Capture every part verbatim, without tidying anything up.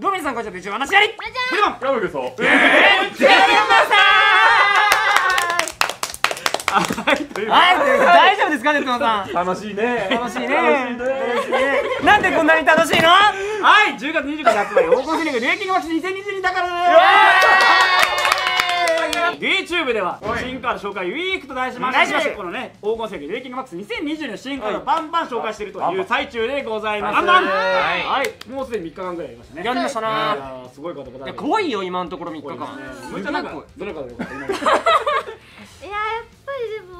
ドミさんこちらで一応話し合いラブゲソ大丈夫ですかね、ともさん。楽しいね。楽しいね。なんでこんなに楽しいの？はい、じゅうがつにじゅうくにち発売、黄金フィリング、リューキングマッチにせんにじゅうにだからね。YouTube では新カード紹介ウィークと題しまして、このね、黄金フィリング、リューキングマッチにせんにじゅうにの新カードをバンバン紹介しているという最中でございます。はい、もうすでにみっかかんぐらいやりましたね。やりましたな。すごいことだ。怖いよ、今のところみっかかん。めっちゃなんかどれかでよかった。いや、やっぱりでも。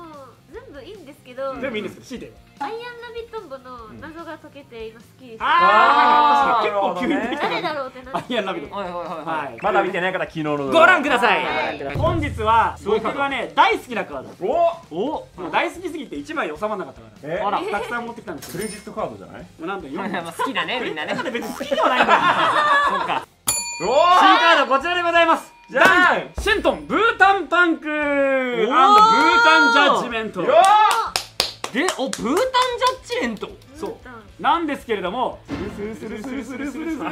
いいんですけど、全部いいんですけど、強いてアイアンラビットンボの謎が解けて今好きです。ああ、結構急に誰だろうってなって、アイアンラビットンボ、はい、まだ見てない方昨日のご覧ください。本日は僕はね、大好きなカード、おお大好きすぎていちまいで収まらなかったから、あらたくさん持ってきたんです。クレジットカードじゃない、なんとよんまい好きだね、みんなね。別に好きではないんだよ。そうか。新カードこちらでございます。じゃあシェントンブータンパンクブータンジャッジメントで、おブータンジャッジメント、そうなんですけれども、スルスルスルスルスルスル、あ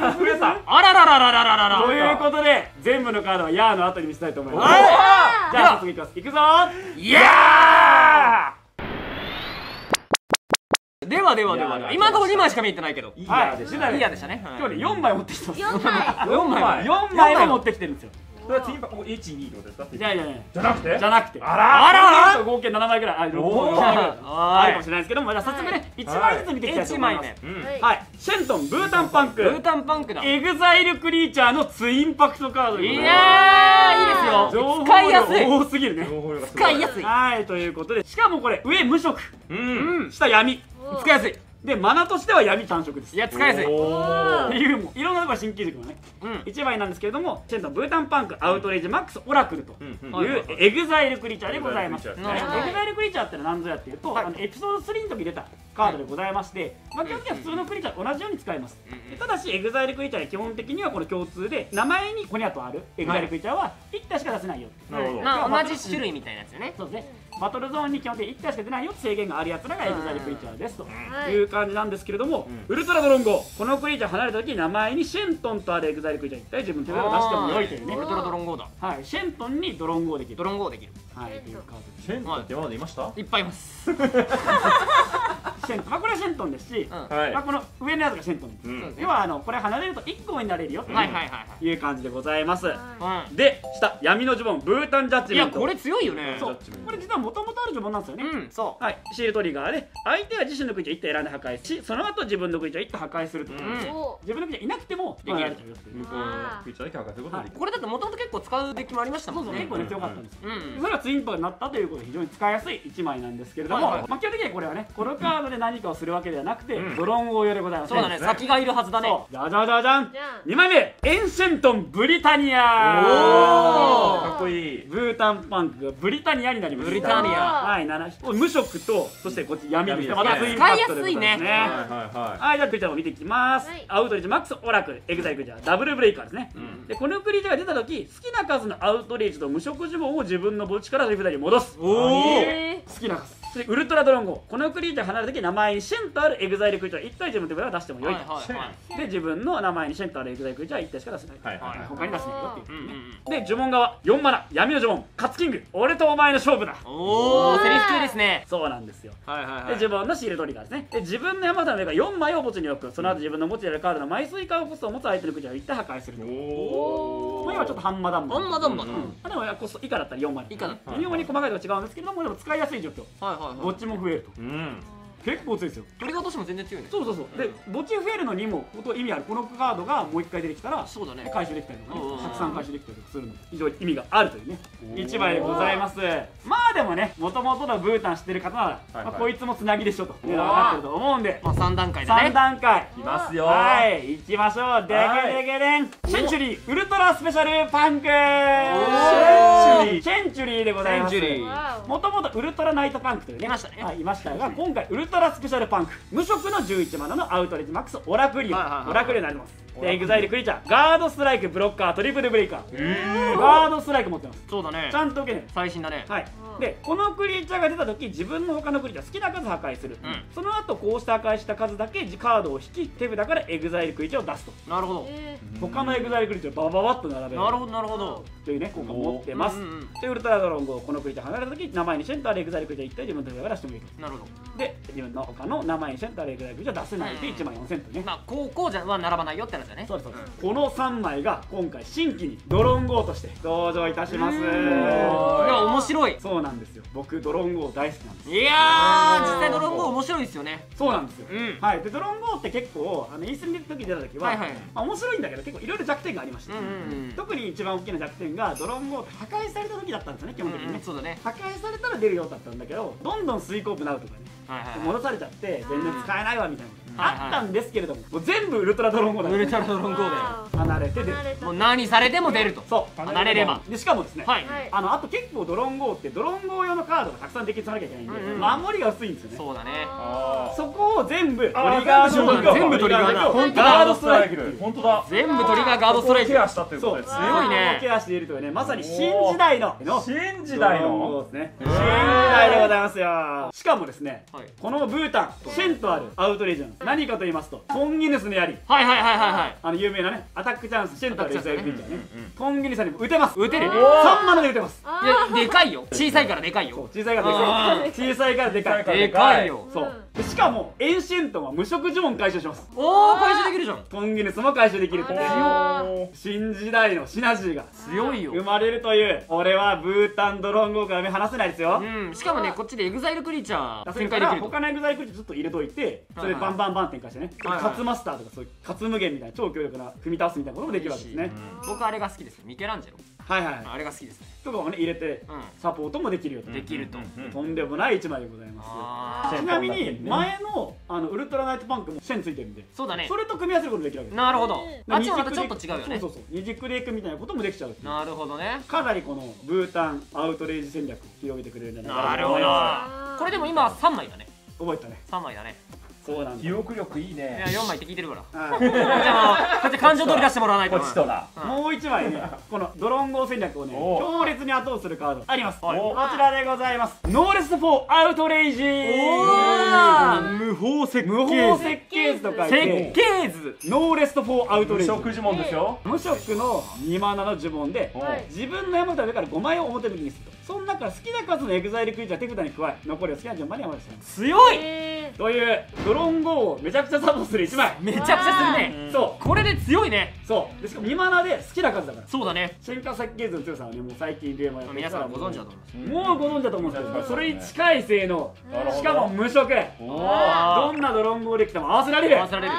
ららららららららということで、全部のカードはヤーの後に見せたいと思います。じゃあ早速いきます。いくぞー、ヤー。ではではでは、今のところにまいしか見えてないけど、いいヤーでしたね。今日ね、よんまい持ってきてます。よんまいよんまい持ってきてるんですよ。それはティンパこいち、にってことですか？いやいやいや、じゃなくてじゃなくて、あらあら合計ななまいぐらいあるかもしれないですけども、じゃあ早速ね、いちまいずつ見ていきたいと思います。はい、シェントンブータンパンク、ブータンパンクだ。エグザイルクリーチャーのツインパクトカード。いやー、いいですよ。使いやすい。多すぎるね。使いやすい。はい、ということで、しかもこれ上無色、下闇、使いやすいで、マナとしては闇単色です。いや、使いやすいっていうも、いろんなところ新規軸のね、いちまいなんですけれども、シェントンブータンパンク、アウトレイジマックス、オラクルというエグザイルクリーチャーでございます。エグザイルクリーチャーってのは何ぞやっていうと、エピソードスリーの時に出たカードでございまして、まあ基本的には普通のクリーチャーと同じように使います。ただし、エグザイルクリーチャーは基本的にはこの共通で、名前にホニャとあるエグザイルクリーチャーはいっ体しか出せないよ。なるほど。まあ同じ種類みたいなやつよね。そうですね。バトルゾーンに基本的にいっ体しか出ないよって制限があるやつらがエグザイルクリーチャーですという感じなんですけれども、ウルトラドロン号、このクリーチャー離れた時に名前にシェントンとあるエグザイルクリーチャー一体自分の手札を出しても良いというね。ウルトラドロン号だ。はい、シェントンにドロン号できる。ドロン号できる。はい、というカードです。シェントンって今までいました？いっぱいいます。まあこれはシェントンですし、まあこの上のやつがシェントンです。要はあのこれ離れるといっこになれるよという感じでございます。で下、闇の呪文ブータンジャッジメント。いやこれ強いよね。そう、これ実はもともとある呪文なんですよね。そう。はい、シールトリガーで相手は自身のクイズをいっ体選んで破壊し、その後自分のクイズをいっ体破壊すると。自分のクイズいなくてもできる。向こうのクイズだけ破壊することができる。これだともともと結構使う出来もありましたもんね。結構ね強かったんです。それはツインパクになったということで非常に使いやすいいちまいなんですけれども、まあ基本的にこれはねこのカードで何かをするわけではなくて、ドローン応用でございます。そうだね、先がいるはずだね。じゃじゃじゃじゃん。にまいめ、エンシェントンブリタニア。かっこいい。ブータンパンクがブリタニアになります。ブリタニア。はい、ななひき。無色と、そしてこっち闇にして、またツインパクトでございますね。使いやすいね。はい、じゃあクリーチャーも見ていきます。アウトレイジマックスオラクル、エグザイルクリーチャー、ダブルブレイカーですね。で、このクリーチャーが出たとき、好きな数のアウトレイジと無色呪文を自分の墓地から手札に戻す。おー。好きな数。ウルトラドロン号、このクリーチャー離れた時に名前にシェンとあるエグザイルクリーチャーいっ体自分の手札を出してもよいと。で自分の名前にシェンとあるエグザイルクリーチャーいっ体しか出せない、他に出せないよっていう。で呪文側よんマナ闇の呪文カツキング、俺とお前の勝負だ。おおセリフ系ですね。そうなんですよ。で自分のシールドリガーですね。で自分の山札の上からよんまいを墓地に置く。その後自分の持ちであるカードの枚数以下をコストを持つ相手のクリーチャーをいっ体破壊する。おお今ちょっとハンマダンマ、ハンマダンマでもコスト以下だったらよんまい以下だ。微妙に細かいとこ違うんですけども、でも使いやすい状況、墓地も増えると。結構強いですよ。取り落としも全然強いね。そうそうそう。で墓地増えるのにも意味ある。このカードがもういっかい出てきたら回収できたりとかね、たくさん回収できたりとかするので非常に意味があるというねいちまいでございます。まあでもね、もともとのブータン知ってる方ならこいつもつなぎでしょと分かってると思うんで、さんだんかいだね。さんだんかいいきますよ。はいいきましょう。でけでけでん、センチュリーウルトラスペシャルパンク。センチュリーでございます。もともとウルトラナイトパンクというねいましたが、今回ウルトラスペシャルパンク、無色のじゅういちマナのアウトレッジマックスオラクリオン、オラクリオンになります。エグザイルクリーチャー、ガードストライク、ブロッカー、トリプルブレイカー、えー、ガードストライク持ってます。そうだね、ちゃんと受けない、最新だね。はい、うん、でこのクリーチャーが出た時、自分の他のクリーチャー好きな数破壊する、うん、その後こうして破壊した数だけカードを引き、手札からエグザイルクリーチャーを出すと。なるほど、他のエグザイルクリーチャーをバババッと並べる。なるほどなるほど、というね効果を持ってます。でウルトラドラゴン号、このクリーチャー離れた時、名前にシェンターでエグザイルクリーチャーいっ体自分の手札から出してもいいと。なるほど、で自分の他の名前にシェンターでエグザイルクリーチャー出せないでいちまんよんせんとね。まあ高校じゃは並ばないよって話だね。そうですそうです、このさんまいが今回新規にドローン号として登場いたします。いや面白い。そうなんですよ、僕ドローン号大好きなんです。いやー実際ドローン号面白いですよね。そうなんですよ、はい。でドローン号って結構あのイースに出た時出た時は面白いんだけど、結構いろいろ弱点がありました。特に一番大きな弱点がドローン号って破壊された時だったんですよね、基本的にね。そうだね、破壊されたら出るようだったんだけど、どんどん水コープなるとかね、戻されちゃって全然使えないわみたいなあったんですけれども、もう全部ウルトラドローン号だ。ウルトラドローン号で離れて出る。もう何されても出ると。そう。離れれば。でしかもですね、あのあと結構ドローン号ってドローン号用のカードがたくさん出来さなきゃいけないんで、守りが薄いんですよね。そうだね。そこを全部トリガーの全部トリガーだ。本当だ。ガードストライク。本当だ。全部トリガーガードストライク。ケアしたということです。強いね。ケアしているというね、まさに新時代の新時代のですね。新時代でございますよ。しかもですね、このブータンシェンとあるアウトレジョン。何かと言いますと、トンギヌスの槍。はいはいはいはいはい。あの有名なね、アタックチャンス、シェンターでエグザイルクリーチャーね。トンギヌスに打てます。打てる。三マナで打てます。でかいよ。小さいからでかいよ。小さいからでかい。小さいからでかい。でかいよ。そう。しかもエンシェントンは無色呪文回収します。おお、回収できるじゃん。トンギヌスも回収できる。新時代のシナジーが強いよ。生まれるという。俺はブータンドローン号から目離せないですよ。うん。しかもね、こっちでエグザイルクリーチャー展開できる。他のエグザイルクリーチャーちょっと入れといて、それバンバンバン。展開してね、カツマスターとかそういうカツ無限みたいな超強力な組み倒すみたいなこともできるわけですね。僕あれが好きです。ミケランジェロ。はいはい、あれが好きですね。とかもね入れてサポートもできるよと。できると。とんでもないいちまいでございます。ちなみに前のあのウルトラナイトパンクもシェンついてるんで、そうだね。それと組み合わせることできるわけです。なるほど。あっちはまたちょっと違うよね。そうそうそう。二軸でいくみたいなこともできちゃう。なるほどね。かなりこのブータンアウトレイジ戦略広げてくれるんじゃないかな。なるほど。これでも今さんまいだね。覚えたね。さんまいだね。記憶力いいね。いやよんまいって聞いてるから。じゃあ感情取り出してもらわないと。もういちまいね、このドローン号戦略をね強烈に後押しするカードあります。こちらでございます。ノーレスフォーアウトレイジ。無法設計図とか設計図。ノーレストフォーアウトレイジ。無色呪文ですよ。無色のにマナの呪文で自分の山札からごまいを表向きにすると。その中から好きな数のエグザイルクイーチャー手札に加え、残りを好きな順番に山札にする。強い。というドローン号をめちゃくちゃサポートするいちまい。めちゃくちゃするね。そうこれで強いね。そうでしかもにマナで好きな数だから。そうだね。進化設計図の強さはねもう最近でも皆さんご存知だと思います。もうご存知だと思うんですけど、それに近い性能、しかも無色、どんなドローン号できても合わせられる。合わせられる。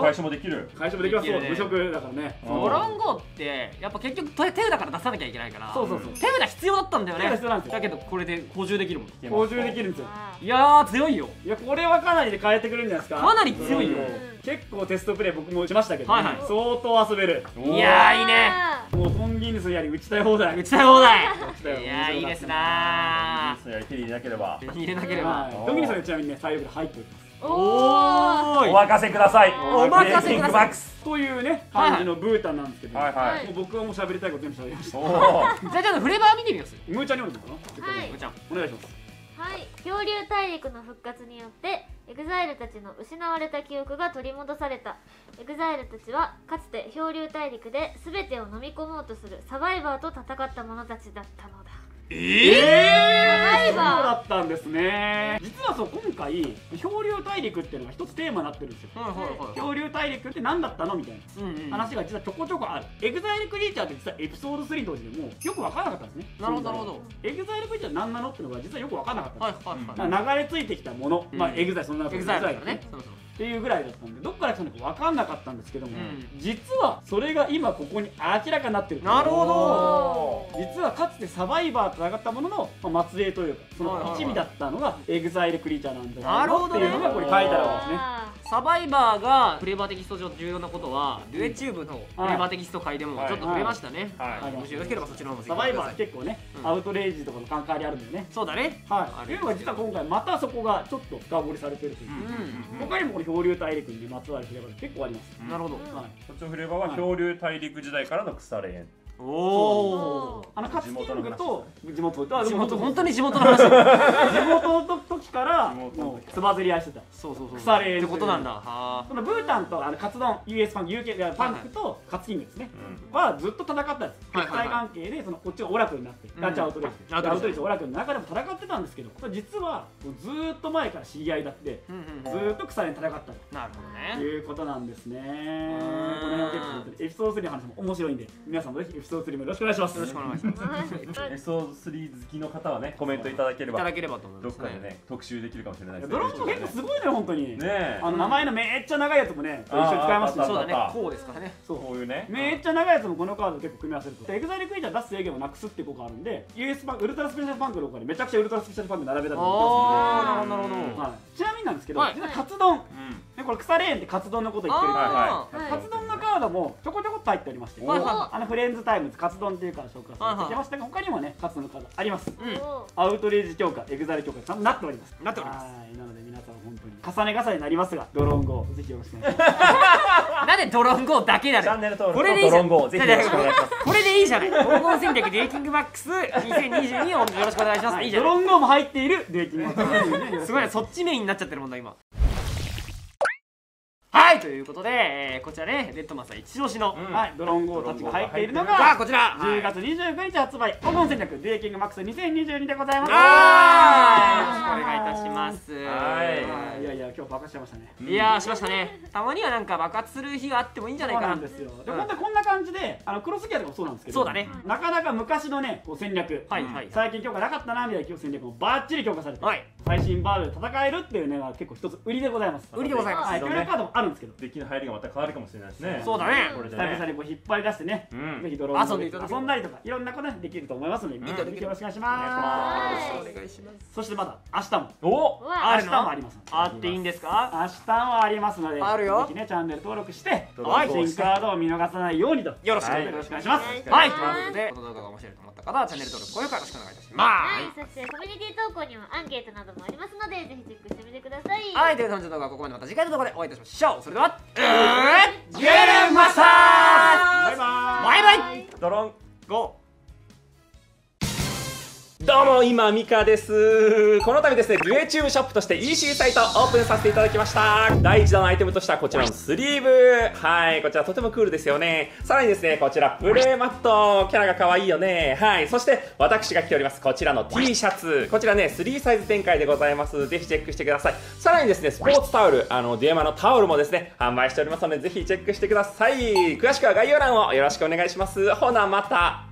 回収もできる。回収もできます。無色だからね。ドローン号ってやっぱ結局手札から出さなきゃいけないから。そうそうそう。手札必要だったんだよね。手札必要なんですよ。だけどこれで補充できるもん。補充できるんですよ。いやー強いよ。いやこれはかなりで変えてくるんじゃないですか。かなり強いよ。結構テストプレイ僕も打ちましたけど、相当遊べる。いやいいね。もうトンギヌスやり打ちたい放題。打ちたい放題。いやいいですな。トンギヌスやり手に入れなければ。入れなければ。トンギヌスはちなみにね最後で入っております。お任せください。お任せください。というね感じのブータンなんですけど、もう僕はもう喋りたいこと全部喋りました。じゃあちょっとフレーバー見てみます。ムーちゃんにおるのかな。ムーちゃんお願いします。はい、恐竜大陸の復活によってエグザイルたちの失われた記憶が取り戻された。エグザイルたちはかつて恐竜大陸で全てを飲み込もうとするサバイバーと戦った者たちだったのだ。えー、そうだったんですね。実はそう今回恐竜大陸っていうのが一つテーマになってるんですよ。恐竜大陸って何だったのみたいな話が実はちょこちょこある。エグザイルクリーチャーって実はエピソードスリー当時でもよく分からなかったんですね。なるほどなるほど。エグザイルクリーチャー何なのっていうのが実はよく分からなかったんです。流れ着いてきたもの、まあエグザイルそんなことエグザイルだねっていうぐらいだったんで、どっから来たのか分かんなかったんですけども、うん、実はそれが今ここに明らかになってる。なるほど。実はかつてサバイバーと戦ったものの、まあ、末裔というかその一味だったのがエグザイルクリーチャーなんだなっていうのがこれ書いてあるわけですね。サバイバーがフレーバーテキスト上重要なことは、デュエチューブのフレーバーテキスト界でもちょっと触れましたね。もしよろしければそちらの方もサバイバー結構ね、アウトレイジとかの関係あるんだよね。そうだね。はい。というのが実は今回またそこがちょっと深掘りされてるという。他にもこの漂流大陸にまつわるフレーバー結構あります。なるほど。こっちのフレーバーは漂流大陸時代からの腐れ縁。おお、あのかつてのことと地元と地元本当に地元の話、地元の時からもうつばぜり合いしてた、そうそうそう、腐れってことなんだ。そのブータンとあのカツ丼 ユーエス パンク ユーケー パンクとカツキングですねはずっと戦ったんです。敵対関係でそのこっちがオラクルになってガチャアウトレイジ、アウトレイジオラクルの中でも戦ってたんですけど、実はずっと前から知り合いだってずっと腐れに戦ったということなんですね。この辺は結構エピソードスリーの話も面白いんで、皆さんもぜひエピソードスリーもよろしくお願いします。よろしくお願いします。エピソードスリー好きの方はね、コメントいただければ、いただければと思います。どっかでね、特集できるかもしれないですね。ドロップ結構すごいね、本当に。ね、あの名前のめっちゃ長いやつもね、一緒に使いますね。そうだね、こうですからね。そう、こういうね。めっちゃ長いやつもこのカード結構組み合わせると。エグザイルクイーンは出す制限をなくすっていう効果あるんで、ユーエス パンク、ウルトラスペシャルパンクの他にめちゃくちゃウルトラスペシャルパンク並べたりとか。ああ、なるほど。ちなみになんですけど、実はカツ丼。ね、これ腐れ縁ってカツ丼のこと言ってるんですけど、カツ丼のカードもちょこちょこっと入っておりまして、あのフレンズタイムズカツ丼っていうから紹介させてきましたが、他にもねカツ丼のカードあります。アウトレイジ強化、エグザイル強化となっております。なっております。なので皆さん本当に重ね重ねになりますが、ドローン号ぜひよろしくお願いします。なんでドローン号だけだね。チャンネル登録とドローン号ぜひよろしくお願いします。これでいいじゃない。黄金戦略デュエキングマックスにせんにじゅうにをよろしくお願いします。ドローン号も入っているデュエキングマックス。すごい、そっちメインになっちゃってるもんだ今。はい、ということで、えー、こちらね、レッドマンさん一押しの、うん、はい、ドローン号たちが入っているのが、こちら、じゅうがつにじゅうくにち発売、黄金戦略、デュエキングマックスにせんにじゅうにでございます。よろしくお願いいたします。はい。いやいや、今日爆発しましたね。いやー、しましたね。たまにはなんか爆発する日があってもいいんじゃないかな。んですよ。で、本当こんな感じで、あのクロスギアとかもそうなんですけど、そうだね。なかなか昔のね、こう戦略、はいはい、最近強化なかったなみたいな戦略もバッチリ強化されて、はい、最新バージョンで戦えるっていうね、結構一つ売りでございます。売りでございます。あるんですけど、デッキの入りがまた変わるかもしれないですね。そうだね。これで久々にこう引っ張り出してね、ぜひドローンで遊んだりとかいろんなことねできると思いますので、ぜひよろしくお願いします。お願いします。そしてまだ明日も、明日もあります。あっていいんですか？明日もありますので、ぜひねチャンネル登録して、新カードを見逃さないようにとよろしくお願いします。はい。ということで、この動画が面白いと思った方はチャンネル登録、高評価よろしくお願いいたします。はい。そしてコミュニティ投稿にもアンケートなどもありますので、ぜひチェックしてみてください。はい。という本日の動画はここまで、また次回の動画でお会いいたしましょう。それでは、えー、ジュエルマスターズ、バイバイ、バイバイ、ドロンゴー。どうも、今ミカです。この度ですね、デュエチューブショップとして イーシー サイトをオープンさせていただきました。だいいちだんのアイテムとしてはこちらのスリーブ、はい、こちらとてもクールですよね。さらにですね、こちらプレイマット、キャラが可愛いよね。はい。そして私が着ておりますこちらの T シャツ、こちらねスリーサイズ展開でございます。ぜひチェックしてください。さらにですね、スポーツタオル、あのデュエマのタオルもですね販売しておりますので、ぜひチェックしてください。詳しくは概要欄をよろしくお願いします。ほなまた。